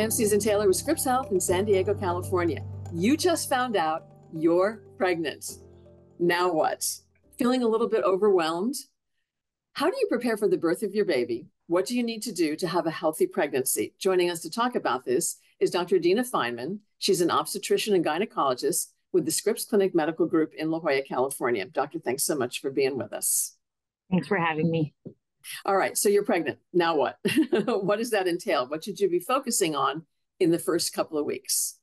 am Susan Taylor with Scripps Health in San Diego, California. You just found out you're pregnant. Now what? Feeling a little bit overwhelmed? How do you prepare for the birth of your baby? What do you need to do to have a healthy pregnancy? Joining us to talk about this is Dr. Dina Fainman. She's an obstetrician and gynecologist with the Scripps Clinic Medical Group in La Jolla, California. Doctor, thanks so much for being with us. Thanks for having me. All right, so you're pregnant. Now what? What does that entail? What should you be focusing on in the first couple of weeks?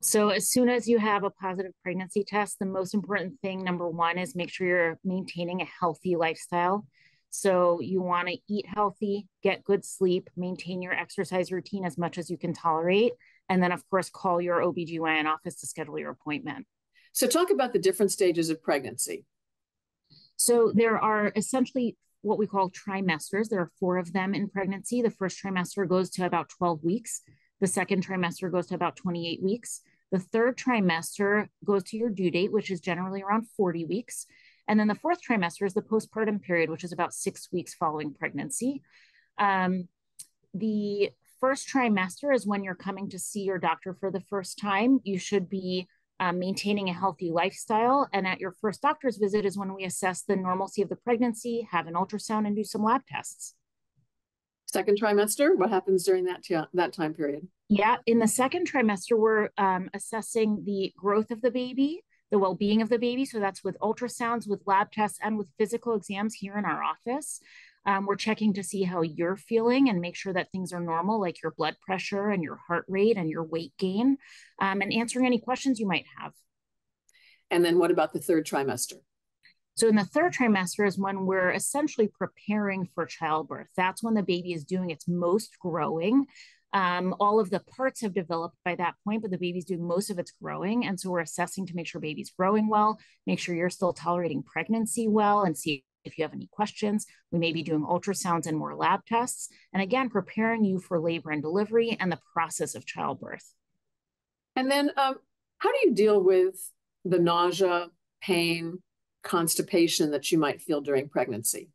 So as soon as you have a positive pregnancy test, the most important thing, number one, is make sure you're maintaining a healthy lifestyle. So you want to eat healthy, get good sleep, maintain your exercise routine as much as you can tolerate, and then, of course, call your OB/GYN office to schedule your appointment. So talk about the different stages of pregnancy. So there are essentially what we call trimesters. There are four of them in pregnancy. The first trimester goes to about 12 weeks. The second trimester goes to about 28 weeks. The third trimester goes to your due date, which is generally around 40 weeks. And then the fourth trimester is the postpartum period, which is about 6 weeks following pregnancy. The first trimester is when you're coming to see your doctor for the first time. You should be maintaining a healthy lifestyle. And at your first doctor's visit is when we assess the normalcy of the pregnancy, have an ultrasound, and do some lab tests. Second trimester, what happens during that time period? Yeah, in the second trimester, we're assessing the growth of the baby, the well-being of the baby. So that's with ultrasounds, with lab tests, and with physical exams here in our office. We're checking to see how you're feeling and make sure that things are normal, like your blood pressure and your heart rate and your weight gain, and answering any questions you might have. And then what about the third trimester? So in the third trimester is when we're essentially preparing for childbirth. That's when the baby is doing its most growing. All of the parts have developed by that point, but the baby's doing most of its growing. And so we're assessing to make sure baby's growing well, make sure you're still tolerating pregnancy well, and see if you have any questions. We may be doing ultrasounds and more lab tests. And again, preparing you for labor and delivery and the process of childbirth. And then how do you deal with the nausea, pain, constipation that you might feel during pregnancy?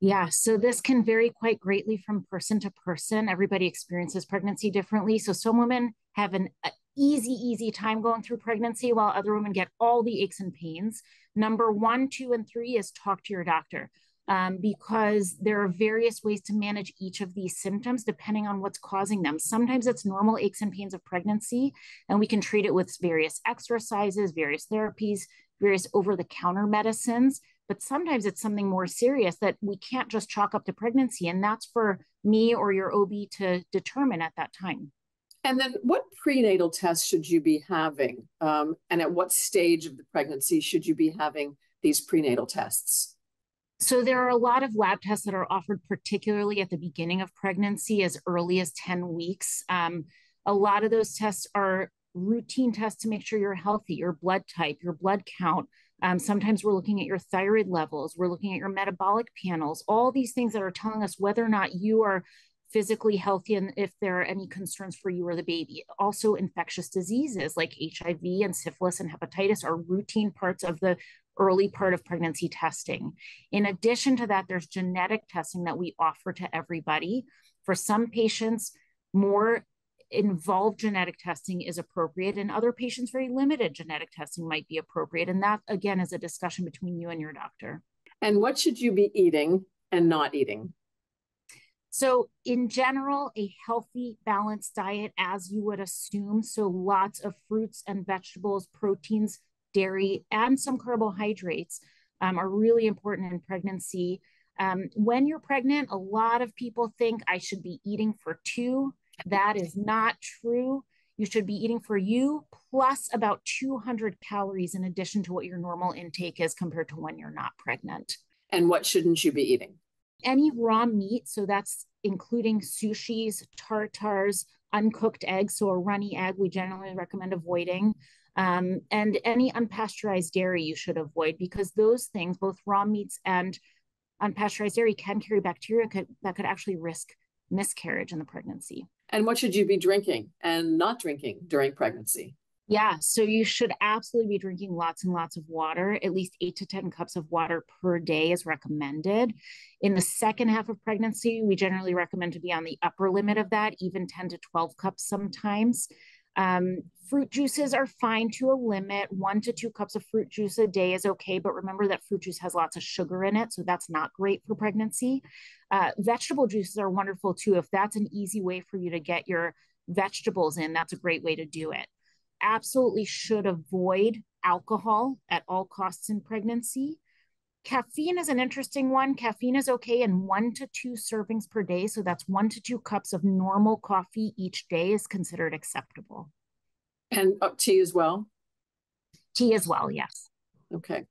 Yeah, so this can vary quite greatly from person to person. Everybody experiences pregnancy differently. So some women have an easy time going through pregnancy, while other women get all the aches and pains. Number 1, 2, and 3 is talk to your doctor, because there are various ways to manage each of these symptoms depending on what's causing them. Sometimes it's normal aches and pains of pregnancy, and we can treat it with various exercises, various therapies, various over-the-counter medicines, but sometimes it's something more serious that we can't just chalk up to pregnancy, and that's for me or your OB to determine at that time. And then what prenatal tests should you be having, and at what stage of the pregnancy should you be having these prenatal tests? So there are a lot of lab tests that are offered, particularly at the beginning of pregnancy, as early as 10 weeks. A lot of those tests are routine tests to make sure you're healthy, your blood type, your blood count. Sometimes we're looking at your thyroid levels. We're looking at your metabolic panels, all these things that are telling us whether or not you are physically healthy and if there are any concerns for you or the baby. Also, infectious diseases like HIV and syphilis and hepatitis are routine parts of the early part of pregnancy testing. In addition to that, there's genetic testing that we offer to everybody. For some patients, more involved genetic testing is appropriate, and other patients, very limited genetic testing might be appropriate. And that, again, is a discussion between you and your doctor. And what should you be eating and not eating? So in general, a healthy, balanced diet, as you would assume. So lots of fruits and vegetables, proteins, dairy, and some carbohydrates are really important in pregnancy. When you're pregnant, a lot of people think I should be eating for two. That is not true. You should be eating for you plus about 200 calories in addition to what your normal intake is compared to when you're not pregnant. And what shouldn't you be eating? Any raw meat, so that's including sushis, tartars, uncooked eggs, so a runny egg we generally recommend avoiding, and any unpasteurized dairy you should avoid, because those things, both raw meats and unpasteurized dairy, can carry bacteria that could actually risk miscarriage in the pregnancy. And what should you be drinking and not drinking during pregnancy? Yeah, so you should absolutely be drinking lots and lots of water. At least 8 to 10 cups of water per day is recommended. In the second half of pregnancy, we generally recommend to be on the upper limit of that, even 10 to 12 cups sometimes. Fruit juices are fine to a limit. 1 to 2 cups of fruit juice a day is okay, but remember that fruit juice has lots of sugar in it, so that's not great for pregnancy. Vegetable juices are wonderful too. If that's an easy way for you to get your vegetables in, that's a great way to do it. Absolutely should avoid alcohol at all costs in pregnancy. Caffeine is an interesting one. Caffeine is okay in 1 to 2 servings per day. So that's 1 to 2 cups of normal coffee each day is considered acceptable. And tea as well? Tea as well, yes. Okay.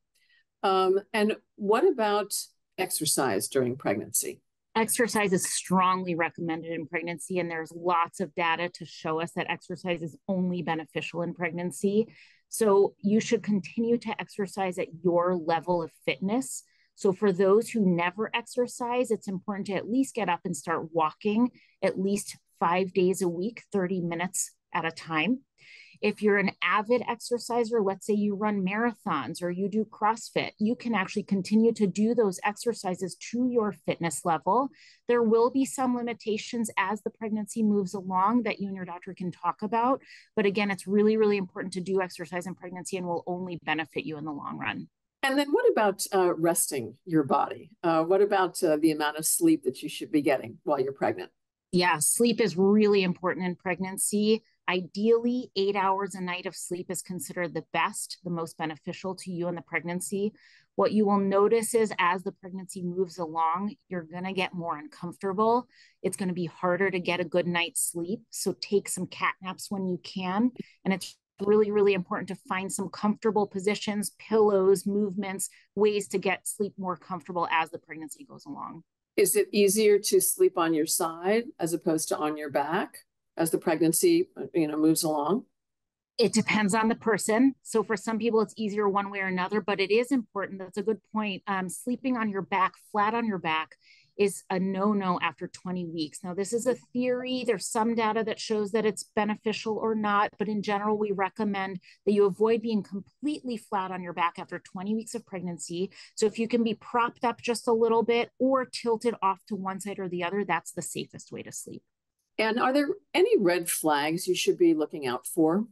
And what about exercise during pregnancy? Exercise is strongly recommended in pregnancy, and there's lots of data to show us that exercise is only beneficial in pregnancy. So you should continue to exercise at your level of fitness. So for those who never exercise, it's important to at least get up and start walking at least 5 days a week, 30 minutes at a time. If you're an avid exerciser, let's say you run marathons or you do CrossFit, you can actually continue to do those exercises to your fitness level. There will be some limitations as the pregnancy moves along that you and your doctor can talk about. But again, it's really, really important to do exercise in pregnancy and will only benefit you in the long run. And then what about resting your body? What about the amount of sleep that you should be getting while you're pregnant? Yeah, sleep is really important in pregnancy. Ideally, 8 hours a night of sleep is considered the best, the most beneficial to you in the pregnancy. What you will notice is as the pregnancy moves along, you're going to get more uncomfortable. It's going to be harder to get a good night's sleep. So take some cat naps when you can. And it's really, really important to find some comfortable positions, pillows, movements, ways to get sleep more comfortable as the pregnancy goes along. Is it easier to sleep on your side as opposed to on your back as the pregnancy, moves along? It depends on the person. So for some people, it's easier one way or another, but it is important. That's a good point. Sleeping on your back, flat on your back, is a no-no after 20 weeks. Now, this is a theory. There's some data that shows that it's beneficial or not, but in general, we recommend that you avoid being completely flat on your back after 20 weeks of pregnancy. So if you can be propped up just a little bit or tilted off to one side or the other, that's the safest way to sleep. And are there any red flags you should be looking out for?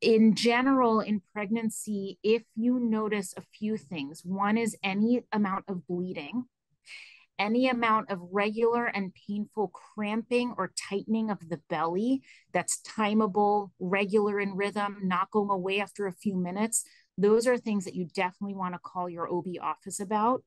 In general, in pregnancy, if you notice a few things, one is any amount of bleeding, any amount of regular and painful cramping or tightening of the belly that's timeable, regular in rhythm, not going away after a few minutes, those are things that you definitely want to call your OB office about.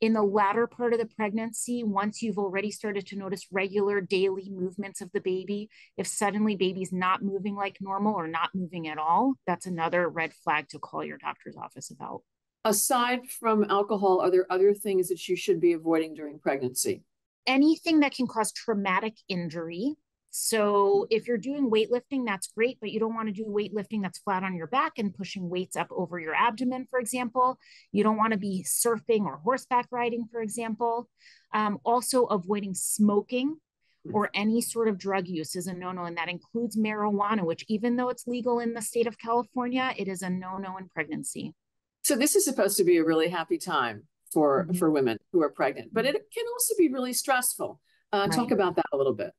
In the latter part of the pregnancy, once you've already started to notice regular daily movements of the baby, if suddenly baby's not moving like normal or not moving at all, that's another red flag to call your doctor's office about. Aside from alcohol, are there other things that you should be avoiding during pregnancy? Anything that can cause traumatic injury. So if you're doing weightlifting, that's great, but you don't want to do weightlifting that's flat on your back and pushing weights up over your abdomen, for example. You don't want to be surfing or horseback riding, for example. Also avoiding smoking or any sort of drug use is a no-no, and that includes marijuana, which even though it's legal in the state of California, it is a no-no in pregnancy. So this is supposed to be a really happy time for women who are pregnant, but it can also be really stressful. Right. Talk about that a little bit.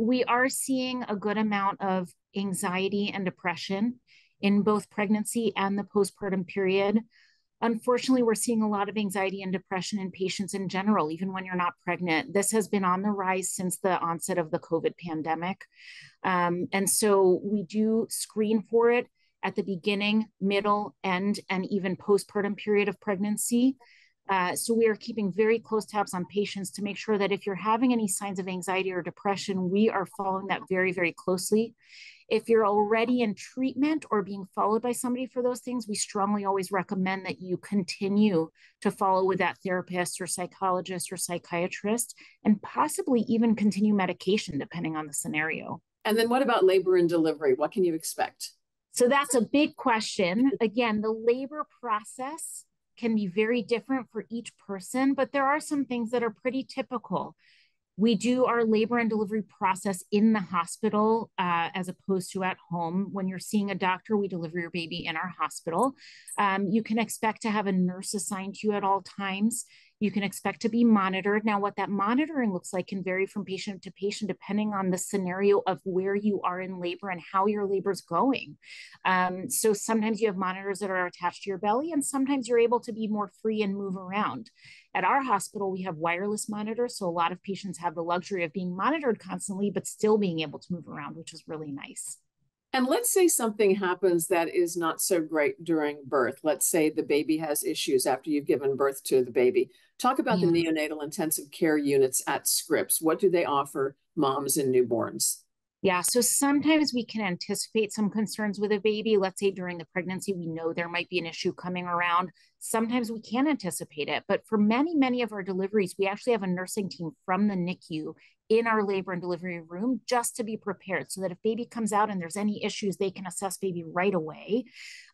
We are seeing a good amount of anxiety and depression in both pregnancy and the postpartum period. Unfortunately, we're seeing a lot of anxiety and depression in patients in general, even when you're not pregnant. This has been on the rise since the onset of the COVID pandemic. And so we do screen for it at the beginning, middle, end, and even postpartum period of pregnancy. So we are keeping very close tabs on patients to make sure that if you're having any signs of anxiety or depression, we are following that very, very closely. If you're already in treatment or being followed by somebody for those things, we strongly always recommend that you continue to follow with that therapist or psychologist or psychiatrist, and possibly even continue medication depending on the scenario. And then what about labor and delivery? What can you expect? So that's a big question. Again, the labor process can be very different for each person, but there are some things that are pretty typical. We do our labor and delivery process in the hospital as opposed to at home. When you're seeing a doctor, we deliver your baby in our hospital. You can expect to have a nurse assigned to you at all times. You can expect to be monitored. Now, what that monitoring looks like can vary from patient to patient, depending on the scenario of where you are in labor and how your labor's going. So sometimes you have monitors that are attached to your belly, and sometimes you're able to be more free and move around. At our hospital, we have wireless monitors. So a lot of patients have the luxury of being monitored constantly, but still being able to move around, which is really nice. And let's say something happens that is not so great during birth. Let's say the baby has issues after you've given birth to the baby. Talk about the neonatal intensive care units at Scripps. What do they offer moms and newborns? Yeah, so sometimes we can anticipate some concerns with a baby. Let's say during the pregnancy, we know there might be an issue coming around. Sometimes we can anticipate it, but for many, many of our deliveries, we actually have a nursing team from the NICU in our labor and delivery room just to be prepared so that if baby comes out and there's any issues, they can assess baby right away.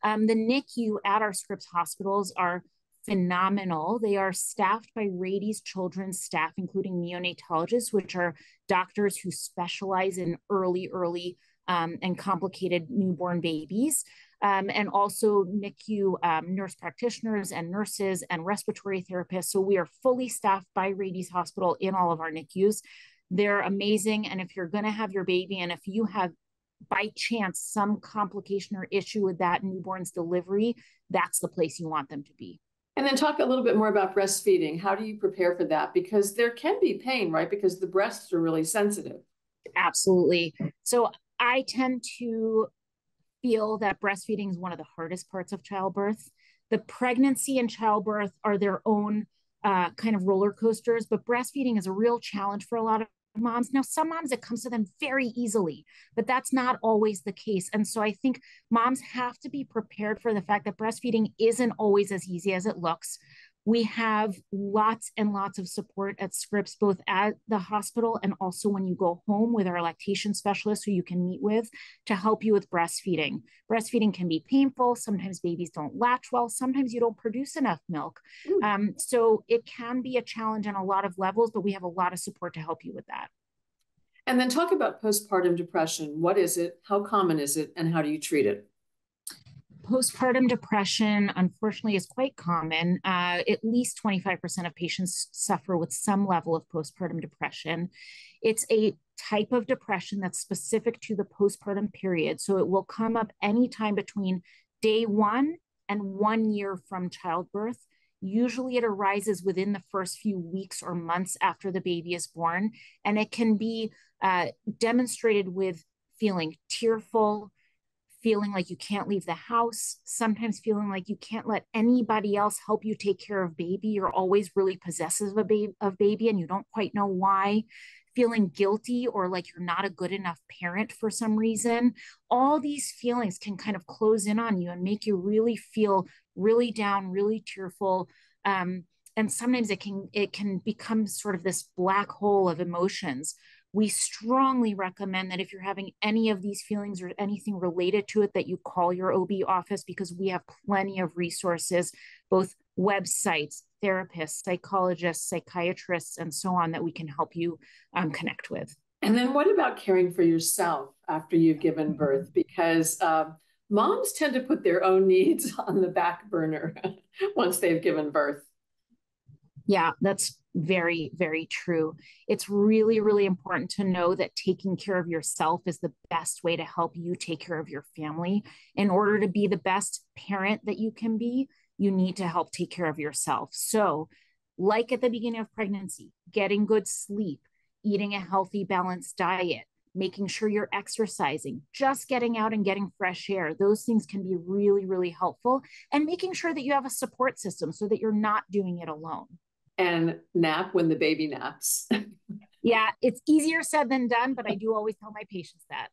The NICU at our Scripps hospitals are phenomenal. They are staffed by Rady's Children's staff, including neonatologists, which are doctors who specialize in early and complicated newborn babies, and also NICU nurse practitioners and nurses and respiratory therapists. So we are fully staffed by Rady's Hospital in all of our NICUs. They're amazing. And if you're going to have your baby, and if you have by chance some complication or issue with that newborn's delivery, that's the place you want them to be. And then talk a little bit more about breastfeeding. How do you prepare for that? Because there can be pain, right? Because the breasts are really sensitive. Absolutely. So I tend to feel that breastfeeding is one of the hardest parts of childbirth. The pregnancy and childbirth are their own kind of roller coasters, but breastfeeding is a real challenge for a lot of moms. Now, some moms, it comes to them very easily, but that's not always the case. And so I think moms have to be prepared for the fact that breastfeeding isn't always as easy as it looks. We have lots and lots of support at Scripps, both at the hospital and also when you go home with our lactation specialist who you can meet with to help you with breastfeeding. Breastfeeding can be painful. Sometimes babies don't latch well. Sometimes you don't produce enough milk. So it can be a challenge on a lot of levels, but we have a lot of support to help you with that. And then talk about postpartum depression. What is it? How common is it? And how do you treat it? Postpartum depression, unfortunately, is quite common. At least 25% of patients suffer with some level of postpartum depression. It's a type of depression that's specific to the postpartum period. So it will come up anytime between day one and 1 year from childbirth. Usually it arises within the first few weeks or months after the baby is born. And it can be demonstrated with feeling tearful, feeling like you can't leave the house, sometimes feeling like you can't let anybody else help you take care of baby. You're always really possessive of baby and you don't quite know why, feeling guilty or like you're not a good enough parent for some reason. All these feelings can kind of close in on you and make you really feel really down, really tearful. And sometimes it can become sort of this black hole of emotions. We strongly recommend that if you're having any of these feelings or anything related to it, that you call your OB office because we have plenty of resources, both websites, therapists, psychologists, psychiatrists, and so on that we can help you connect with. And then what about caring for yourself after you've given birth? Because moms tend to put their own needs on the back burner once they've given birth. Yeah, that's very, very true. It's really, really important to know that taking care of yourself is the best way to help you take care of your family. In order to be the best parent that you can be, you need to help take care of yourself. So, like at the beginning of pregnancy, getting good sleep, eating a healthy, balanced diet, making sure you're exercising, just getting out and getting fresh air. Those things can be really, really helpful. And making sure that you have a support system so that you're not doing it alone. And nap when the baby naps. Yeah, it's easier said than done, but I do always tell my patients that.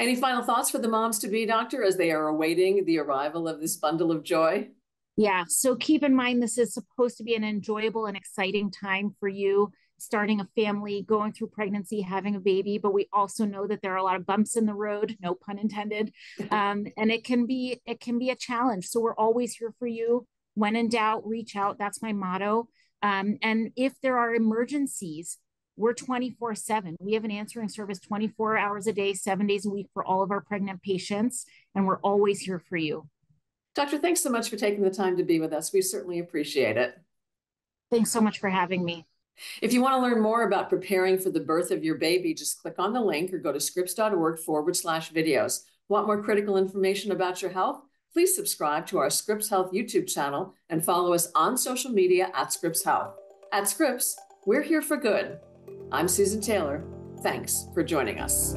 Any final thoughts for the moms-to-be, doctor, as they are awaiting the arrival of this bundle of joy? Yeah, so keep in mind, this is supposed to be an enjoyable and exciting time for you, starting a family, going through pregnancy, having a baby, but we also know that there are a lot of bumps in the road, no pun intended, and it can be a challenge. So we're always here for you. When in doubt, reach out. That's my motto. And if there are emergencies, We're 24/7. We have an answering service 24 hours a day, 7 days a week for all of our pregnant patients, and we're always here for you. Doctor, thanks so much for taking the time to be with us. We certainly appreciate it. Thanks so much for having me. If you want to learn more about preparing for the birth of your baby, just click on the link or go to scripps.org/videos. Want more critical information about your health? Please subscribe to our Scripps Health YouTube channel and follow us on social media at Scripps Health. At Scripps, we're here for good. I'm Susan Taylor. Thanks for joining us.